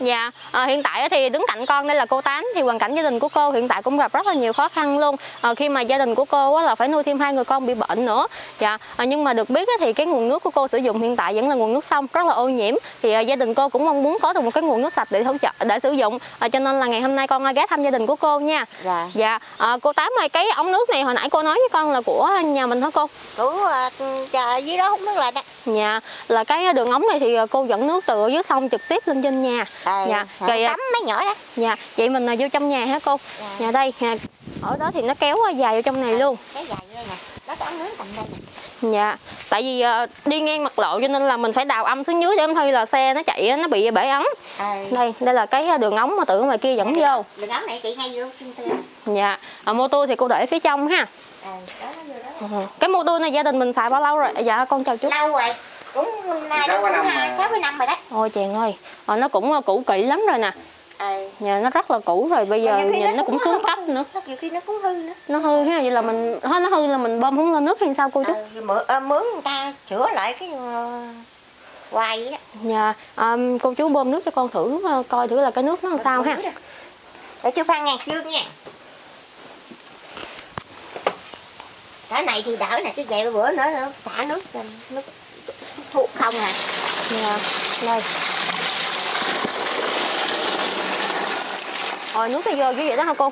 Dạ, hiện tại thì đứng cạnh con đây là cô Tám, thì hoàn cảnh gia đình của cô hiện tại cũng gặp rất là nhiều khó khăn luôn, khi mà gia đình của cô là phải nuôi thêm 2 người con bị bệnh nữa. Dạ, nhưng mà được biết thì cái nguồn nước của cô sử dụng hiện tại vẫn là nguồn nước sông rất là ô nhiễm, thì gia đình cô cũng mong muốn có được một cái nguồn nước sạch để hỗ trợ để sử dụng, cho nên là ngày hôm nay con ghé thăm gia đình của cô nha. Dạ. Dạ, cô Tám ơi, cái ống nước này hồi nãy cô nói với con là của nhà mình hả cô? Của dưới đó hút nước lại đó. Dạ, là cái đường ống này thì cô dẫn nước từ dưới sông trực tiếp lên trên nhà. Dạ, rồi tắm mấy nhỏ đó. Dạ, vậy mình vô trong nhà hả cô? Dạ. Nhà đây, ở đó thì nó kéo dài vô trong này luôn. Kéo dài vô đây nè, đó cái ống nước nằm đây nè. Dạ, tại vì đi ngang mặt lộ cho nên là mình phải đào âm xuống dưới để em thôi là xe nó chạy nó bị bể ống. Đây, đây là cái đường ống mà từ ngoài kia dẫn vô. Đường ống này chị hay vô chung tư. Dạ, mô tô thì cô để phía trong ha. Cái mô tô này gia đình mình xài bao lâu rồi? Dạ, con chào chú. Lâu rồi, cũng nay cũng 60 năm rồi đấy. Ôi chàng ơi, nó cũng cũ kỹ lắm rồi nè. Nhà nó rất là cũ rồi, bây giờ nhìn nó cũng xuống cấp nữa. Nhiều khi nó cũng hư nữa. Nó hư ha, vậy là mình nó hư là mình bơm không lên nước hay sao cô chú? Mướn người ta sửa lại cái hoài vậy đó. Nhà cô chú bơm nước cho con thử coi thử là cái nước nó làm sao ha. Để chú pha ngàn xương nha. Cái này thì đỡ nè, cái vậy bữa nữa nó xả nước nước thuộc không à. Nhà đây. Rồi nước nó vô như vậy đó hả cô?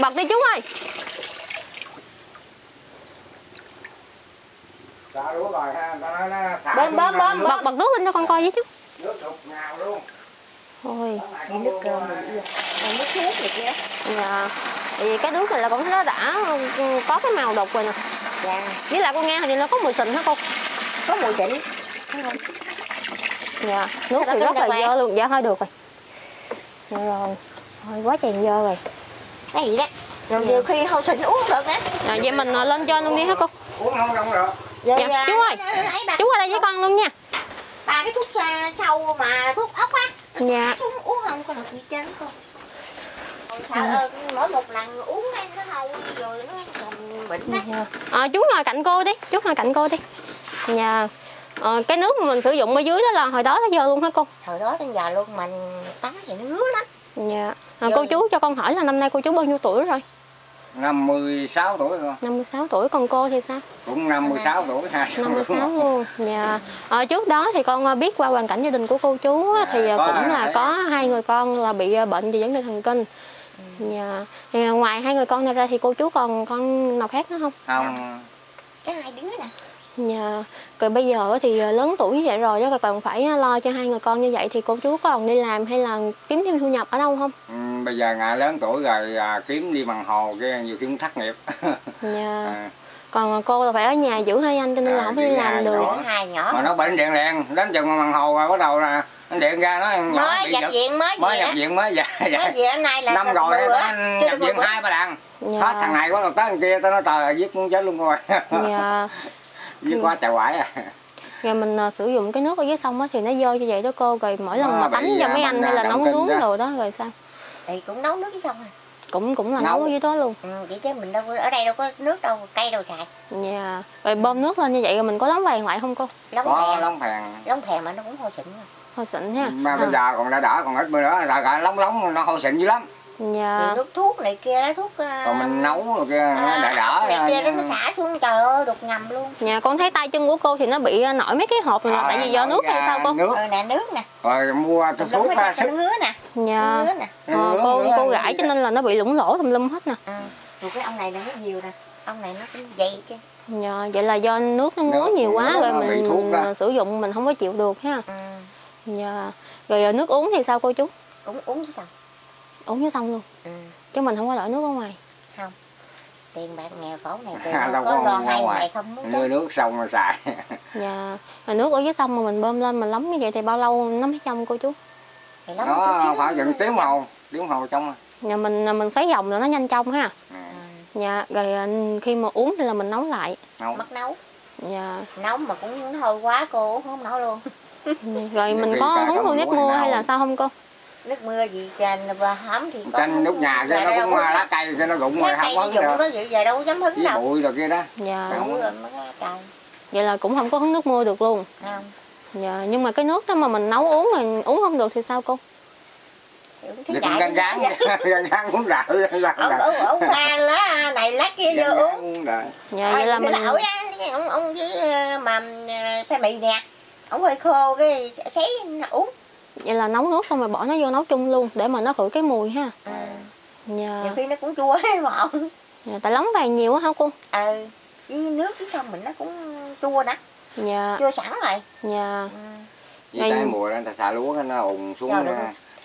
Bật đi chú ơi. Bơm bật nước lên cho con coi với chú. Nước sụp ngào luôn. Ôi, cái nước cơm mình còn nước thuốc này kia. Dạ. Tại vì cái nước này là con thấy nó đã có cái màu đục rồi nè. Dạ. Với lại con nghe hình như nó có mùi xịn hả cô? Có mùi xịn. Dạ. Nước thì rất là dơ luôn. Dạ thôi được rồi. Rồi, thôi quá chèn dơ rồi. Cái gì đó. Rồi nhiều khi không thỉnh uống được nữa. Rồi vậy mình lên trên luôn đi hả cô? Uống không đông được. Dạ, chú ơi. Chú qua đây với con luôn nha. Ba cái thuốc sâu mà thuốc ốc á. Dạ. Uống không có được gì chứ con. Mỗi một lần uống đây nó hầu rồi nó còn bệnh á. Chú ngồi cạnh cô đi, chú ngồi cạnh cô đi. Dạ. Cái nước mà mình sử dụng ở dưới đó là hồi đó tới giờ luôn hả cô? Hồi đó đến giờ luôn, mình tắm thì nó ngứa lắm. Dạ. Cô chú cho con hỏi là năm nay cô chú bao nhiêu tuổi rồi? 56 tuổi rồi. 56 tuổi, còn cô thì sao? Cũng 56 tuổi ha. 56 luôn. Dạ. Trước đó thì con biết qua hoàn cảnh gia đình của cô chú thì cũng là có 2 người con là bị bệnh về vấn đề thần kinh. Dạ. Thì ngoài 2 người con này ra thì cô chú còn con nào khác nữa không? Không. Cái 2 đứa nè. Dạ. Rồi bây giờ thì lớn tuổi như vậy rồi đó, còn phải lo cho 2 người con như vậy thì cô chú có còn đi làm hay là kiếm thêm thu nhập ở đâu không? Bây giờ ngại lớn tuổi rồi kiếm đi bằng hồ kia nhiều khi cũng thất nghiệp. Dạ. Còn cô là phải ở nhà giữ hai anh cho nên là không phải đi làm được. Mà nó bệnh điện liền, đến chừng bằng hồ rồi bắt đầu là anh điện ra nó mới nhập viện mới về nay là năm rồi anh nhập viện 2-3 lần. Hết thằng này bắt đầu tới thằng kia tao nói tờ giết muốn chết luôn rồi. Dạ. Chứ quá chạy quải à. Rồi mình sử dụng cái nước ở dưới sông á thì nó dơ như vậy đó cô. Rồi mỗi lần mà tắm cho mấy anh hay là nấu nướng đồ đó rồi sao? Thì cũng nấu nước dưới sông à. Cũng là nấu dưới đó luôn. Vậy chứ mình đâu ở đây đâu có nước đâu, cây đâu xài. Dạ. Rồi bơm nước lên như vậy rồi mình có lóng vàng lại không cô? Lóng vàng mà nó cũng hôi xịn rồi. Hôi xịn ha. Mà bây giờ còn đã đỡ, còn ít bữa nữa là lóng nó hôi xịn dữ lắm. Dạ. Nước thuốc này kia, thuốc còn mình nấu rồi kia đã đỡ này kia nó xả xuống trời ơi đục ngầm luôn. Nhà con thấy tay chân của cô thì nó bị nổi mấy cái hộp này là tại vì do nước hay sao cô? Nước nè. Rồi mua thuốc sức ngứa nè. Dạ. Cô gãi cho nên là nó bị lủng lỗ tùm lum hết nè. Rồi cái ông này nó nhiều nè, ông này nó cũng vậy kia. Dạ, vậy là do nước nó ngứa nhiều quá rồi mình sử dụng mình không có chịu được ha. Dạ. Rồi nước uống thì sao cô chú? Cũng uống chứ sao? Uống với xong luôn. Chứ mình không có đổi nước ở ngoài. Không. Tiền bạc nghèo khổ này tiền có lo hay này không muốn. Nuôi nước xong rồi xài. Dạ. Mà nước ở dưới sông mà mình bơm lên mình lấm như vậy thì bao lâu nó mới trong cô chú? Thì lấm nó khoảng chừng tiếng hồ trong rồi. Nhà mình xoáy vòng rồi nó nhanh trong ha. Dạ. Rồi khi mà uống thì là mình nấu lại. Bắt nấu. Dạ. Nấu mà cũng hơi quá cô uống không nổi luôn. Rồi mình có uống nước nếp mua hay là sao không cô? Nước mưa gì hấm thì có trên nút nhà kia nó cũng lá cây kia nó rụng rồi không có dụng nó vậy giờ đâu có dám hứng đâu. Bụi rồi kia đó. Dạ. Vậy là cũng không có hứng nước mưa được luôn. Không. Dạ, nhưng mà cái nước đó mà mình nấu uống mà uống không được thì sao cô? Thì gắn uống rượu. Uống hoa lá này lát kia vô uống. Dạ, vậy là mình ông với mà phê mì nè, ông hơi khô cái sấy uống. Vậy là nấu nước xong rồi bỏ nó vô nấu chung luôn để mà nó khử cái mùi ha. Nhiều khi nó cũng chua ấy mà. Dạ, tại lóng vàng nhiều á hả cô? Ừ, với nước với xong mình nó cũng chua nữa. Dạ. Chua sẵn rồi. Dạ. Với tại mùa đó ta xả lúa nó ùn xuống.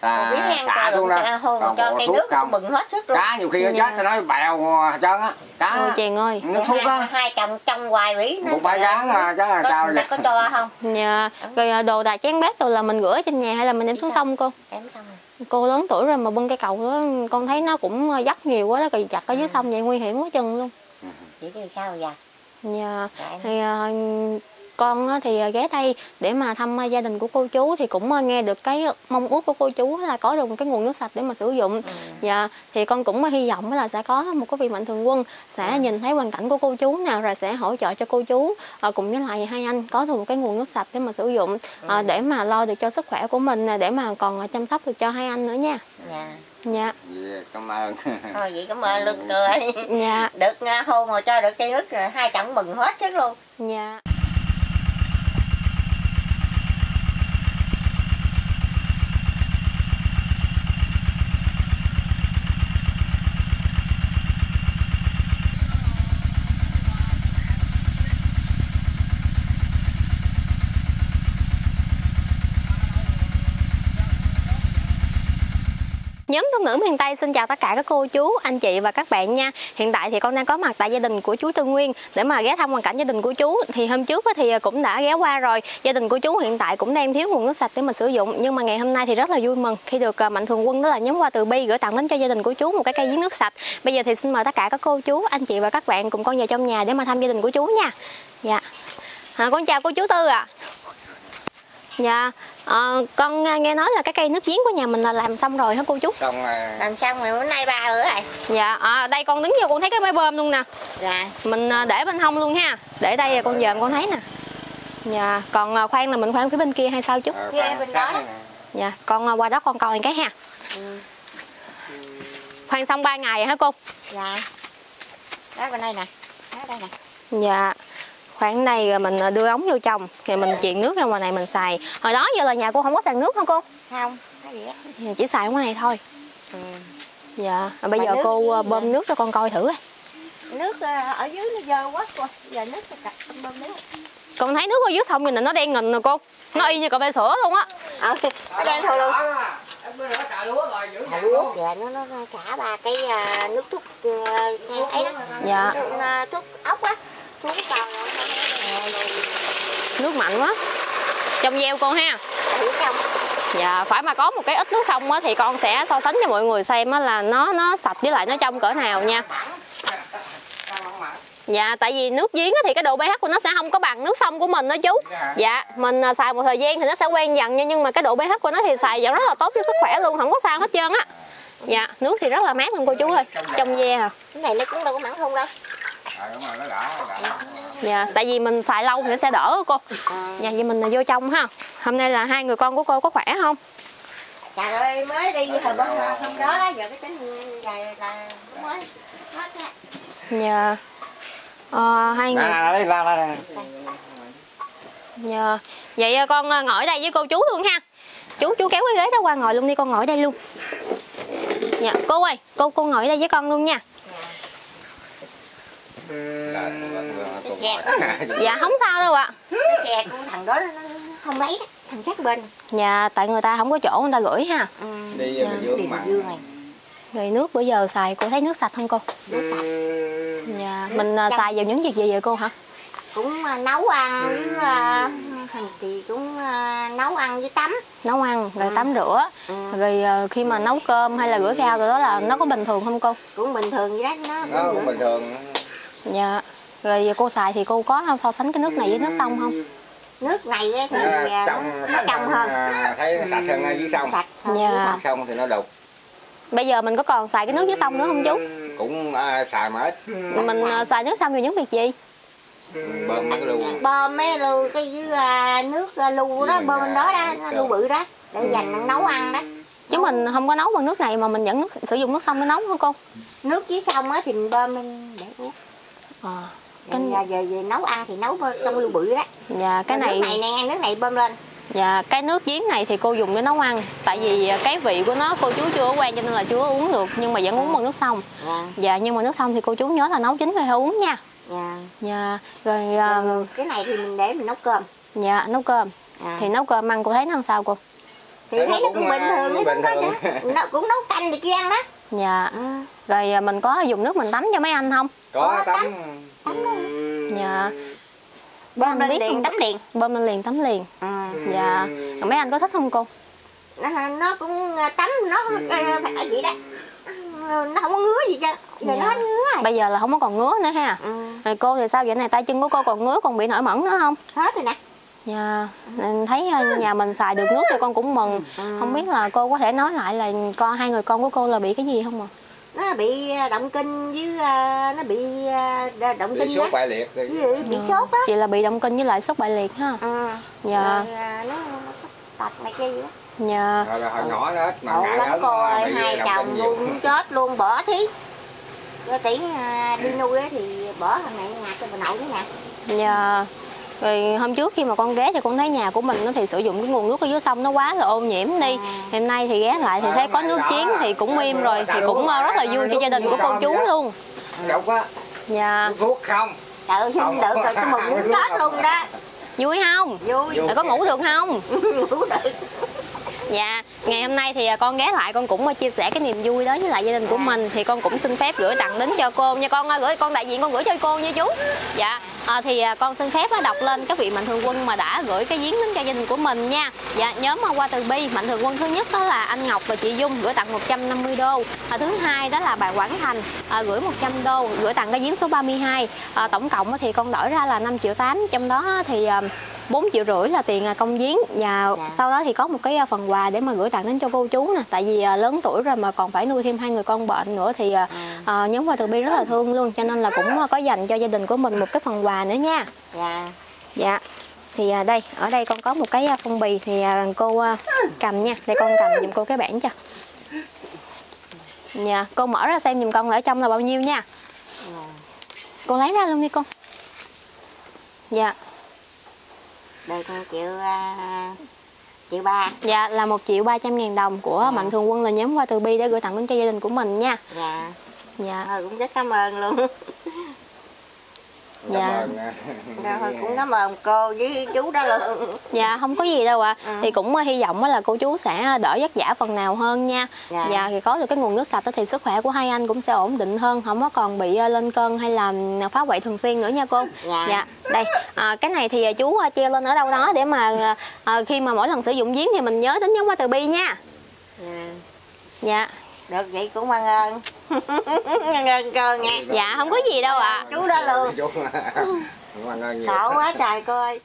Ta xả luôn ra, còn cho cây nước không mừng hết sức luôn. Cá nhiều khi nó chết ta nói bèo trơn á. Cá. Ôi chàng ơi. Nó thuốc á. Hai chồng trong hoài bỉ. Một bãi gán à, chứ là sao vậy? Có cho không? Dạ. Rồi đồ đạc chén bát rồi là mình rửa trên nhà hay là mình đem xuống sông cô? Đem sông. Cô lớn tuổi rồi mà bưng cây cầu đó con thấy nó cũng dốc nhiều quá đó, rồi chặt ở dưới sông vậy nguy hiểm quá chừng luôn. Vậy thì sao vậy? Dạ, thì con thì ghé đây để mà thăm gia đình của cô chú thì cũng nghe được cái mong ước của cô chú là có được một cái nguồn nước sạch để mà sử dụng. Dạ, thì con cũng hy vọng là sẽ có một cái vị mạnh thường quân sẽ nhìn thấy hoàn cảnh của cô chú nào rồi sẽ hỗ trợ cho cô chú cùng với lại hai anh có được một cái nguồn nước sạch để mà sử dụng để mà lo được cho sức khỏe của mình để mà còn chăm sóc được cho hai anh nữa nha. Dạ. Cảm ơn. Thôi vậy cảm ơn luôn rồi. Dạ. Được hôn rồi cho được cây nước rồi hai chồng mừng hết chứ luôn. Dạ. Nhóm Thôn Nữ Miền Tây xin chào tất cả các cô chú, anh chị và các bạn nha. Hiện tại thì con đang có mặt tại gia đình của chú Tư Nguyên để mà ghé thăm hoàn cảnh gia đình của chú. Thì hôm trước thì cũng đã ghé qua rồi. Gia đình của chú hiện tại cũng đang thiếu nguồn nước sạch để mà sử dụng. Nhưng mà ngày hôm nay thì rất là vui mừng khi được mạnh thường quân đó là Nhóm Qua Từ Bi gửi tặng đến cho gia đình của chú một cái cây giếng nước sạch. Bây giờ thì xin mời tất cả các cô chú, anh chị và các bạn cùng con vào trong nhà để mà thăm gia đình của chú nha. Dạ. Con chào cô chú Tư ạ. Dạ, con nghe nói là cái cây nước giếng của nhà mình là làm xong rồi hả cô chú? Xong rồi. Làm xong rồi, bữa nay 3 bữa rồi. Dạ, đây con đứng vô con thấy cái máy bơm luôn nè. Dạ. Mình để bên hông luôn ha. Để đây là con dòm con thấy nè. Dạ, còn khoan là mình khoan phía bên kia hay sao chú? Phía bên đó. Dạ, con qua đó con coi cái ha. Khoan xong 3 ngày rồi hả cô? Dạ. Đó bên đây nè. Đó đây nè. Dạ. Khoảng này rồi mình đưa ống vô trong thì mình chuyền nước ra ngoài này mình xài. Hồi đó giờ là nhà cô không có xài nước hả cô? Không, cái gì đó. Chỉ xài ngoài này thôi. Dạ, bây giờ cô bơm nước cho con coi thử. Nước ở dưới nó dơ quá cô. Giờ nước bơm nước. Con thấy nước ở dưới sông này nó đen ngần rồi cô. Nó y như cà phê sữa luôn á. Nó đen thôi luôn. Dạ, nó xả ba cái nước thuốc ấy đó. Dạ. Thuốc ốc á. Nước mạnh quá. Trong gieo con ha. Dạ, phải mà có một cái ít nước sông thì con sẽ so sánh cho mọi người xem là nó sạch với lại nó trong cỡ nào nha. Dạ, tại vì nước giếng thì cái độ pH của nó sẽ không có bằng nước sông của mình đó chú. Dạ, mình xài một thời gian thì nó sẽ quen dần nha. Nhưng mà cái độ pH của nó thì xài vẫn rất là tốt cho sức khỏe luôn, không có sao hết trơn á. Dạ, nước thì rất là mát luôn cô chú ơi. Trong gieo hả? Cái này nó cũng đâu có mặn không đâu. Dạ, tại vì mình xài lâu thì nó sẽ đỡ cô. Dạ, vậy mình là vô trong ha. Hôm nay là hai người con của cô có khỏe không? Trời ơi, mới đi hồi bữa hôm đó đó, giờ cái tính dài là mới hết á. Dạ. Hai người. Đây đây. Dạ. Vậy con ngồi đây với cô chú luôn ha. Chú kéo cái ghế đó qua ngồi luôn đi, con ngồi đây luôn. Dạ, cô ơi, cô ngồi đây với con luôn nha. Dạ không sao đâu ạ. Cái xe của thằng đó nó không lấy, thằng khác bên. Dạ, tại người ta không có chỗ người ta gửi ha. Đi về Bình Dương này. Rồi nước bữa giờ xài cô thấy nước sạch không cô? Nước sạch. Dạ, mình xài vào những việc gì vậy cô hả? Cũng nấu ăn với thì cũng nấu ăn với tắm. Nấu ăn rồi tắm rửa. Rồi khi mà nấu cơm hay là rửa rau rồi đó là nó có bình thường không cô? Cũng bình thường vậy đó, nó cũng bình thường. Dạ, rồi cô xài thì cô có so sánh cái nước này với nước sông không? Nước này thì nó trong hơn. Thấy sạch hơn dưới sông. Sạch hơn dưới sông thì nó đục. Bây giờ mình có còn xài cái nước dưới sông nữa không chú? Cũng xài mà ít. Mình xài nước sông vào những việc gì? Bơm mấy cái lưu. Bơm mấy lưu cái dưới nước lu đó, bơm bên đó đó, lu bự đó để dành nấu ăn đó. Chứ mình không có nấu bằng nước này mà mình vẫn sử dụng nước sông để nấu hả cô? Nước dưới sông á thì mình bơm lên để uống. À, cái giờ nấu ăn thì nấu trong lu bự đó. Dạ cái này. Nước này nè, nước này bơm lên. Dạ cái nước giếng này thì cô dùng để nấu ăn. Tại vì cái vị của nó cô chú chưa quen cho nên là chưa uống được, nhưng mà vẫn uống bằng nước sông. Dạ. Dạ nhưng mà nước sông thì cô chú nhớ là nấu chín rồi hãy uống nha. Dạ. Dạ. Rồi cái này thì mình để mình nấu cơm. Dạ nấu cơm. À. Thì nấu cơm ăn cô thấy nó làm sao cô? Thì thấy nó cũng bình thường, nó cũng nấu canh được kia ăn đó. Dạ. À. Rồi mình có dùng nước mình tắm cho mấy anh không? Có tắm. Dạ. Bơm lên liền tắm liền. Bơm lên liền tắm liền. À. Dạ. Còn mấy anh có thích không cô? Nó cũng tắm, nó phải vậy đó. Nó không có ngứa gì chứ. Giờ dạ. Nó hết ngứa rồi. Bây giờ là không có còn ngứa nữa ha. Ừ. Rồi cô thì sao vậy này, tay chân của cô còn ngứa, còn bị nổi mẩn nữa không? Hết rồi nè. Dạ. Thấy nhà mình xài được nước thì con cũng mừng. Ừ. Không biết là cô có thể nói lại là con, hai người con của cô là bị cái gì không ạ? À? Nó bị động kinh với nó bị động kinh sốt bại liệt, bị sốt đó. Chị là bị động kinh với lại sốt bại liệt ha. Ừ. Dạ. Nó tật này kia gì đó. Dạ. Rồi hồi nhỏ đó mà ngại cô ơi, hai chồng luôn chết luôn, bỏ thí. Rồi tỷ đi nuôi thì bỏ thằng này nhà cho bà nội nữa nè. Dạ. Rồi hôm trước khi mà con ghé thì con thấy nhà của mình nó thì sử dụng cái nguồn nước ở dưới sông nó quá là ô nhiễm đi. Hôm nay thì ghé lại thì thấy có nước giếng thì cũng im rồi, thì cũng rất là vui cho gia đình của con chú luôn. Đậu quá. Dạ. Thuốc không? Tự xin tự rồi cái mùng muốn chết luôn đó. Vui không? Vui. Rồi có ngủ được không? Ngủ được. Dạ, ngày hôm nay thì con ghé lại con cũng chia sẻ cái niềm vui đó với lại gia đình của mình. Thì con cũng xin phép gửi tặng đến cho cô nha con ơi, gửi con đại diện con gửi cho cô nha chú. Dạ, thì con xin phép đọc lên các vị mạnh thường quân mà đã gửi cái giếng đến cho gia đình của mình nha. Dạ, nhóm Qua Từ Bi, mạnh thường quân thứ nhất đó là anh Ngọc và chị Dung gửi tặng 150 đô. Thứ hai đó là bà Quảng Thành gửi 100 đô, gửi tặng cái giếng số 32. Tổng cộng thì con đổi ra là 5,8 triệu, trong đó thì 4,5 triệu là tiền công giếng. Và sau đó thì có một cái phần quà để mà gửi tặng đến cho cô chú nè. Tại vì lớn tuổi rồi mà còn phải nuôi thêm hai người con bệnh nữa thì nhóm Qua Từ Bi rất là thương luôn, cho nên là cũng có dành cho gia đình của mình một cái phần quà nữa nha. Dạ. Dạ. Thì đây, ở đây con có một cái phong bì thì cô cầm nha. Đây con cầm giùm cô cái bảng cho. Dạ, cô mở ra xem giùm con ở trong là bao nhiêu nha. Cô lấy ra luôn đi con. Dạ. Đây con triệu 3. Dạ là 1.300.000 đồng của mạnh thường quân là nhóm Qua Từ Bi để gửi tặng đến cho gia đình của mình nha. Dạ. Dạ. Thôi cũng rất cảm ơn luôn. Dạ. Thôi cũng cảm ơn cô với chú đó luôn. Dạ không có gì đâu ạ. À. Thì cũng hy vọng là cô chú sẽ đỡ vất vả phần nào hơn nha. Dạ. Dạ thì có được cái nguồn nước sạch thì sức khỏe của hai anh cũng sẽ ổn định hơn, không có còn bị lên cơn hay là phá quậy thường xuyên nữa nha cô. Dạ. Dạ. Đây cái này thì chú treo lên ở đâu đó để mà khi mà mỗi lần sử dụng giếng thì mình nhớ đến nhóm Qua Từ Bi nha. Dạ. Dạ. Được vậy cũng mang ơn. Mang ơn cơ nha. Dạ không có gì đâu ạ. Chú đó luôn. Khổ quá trời cô ơi.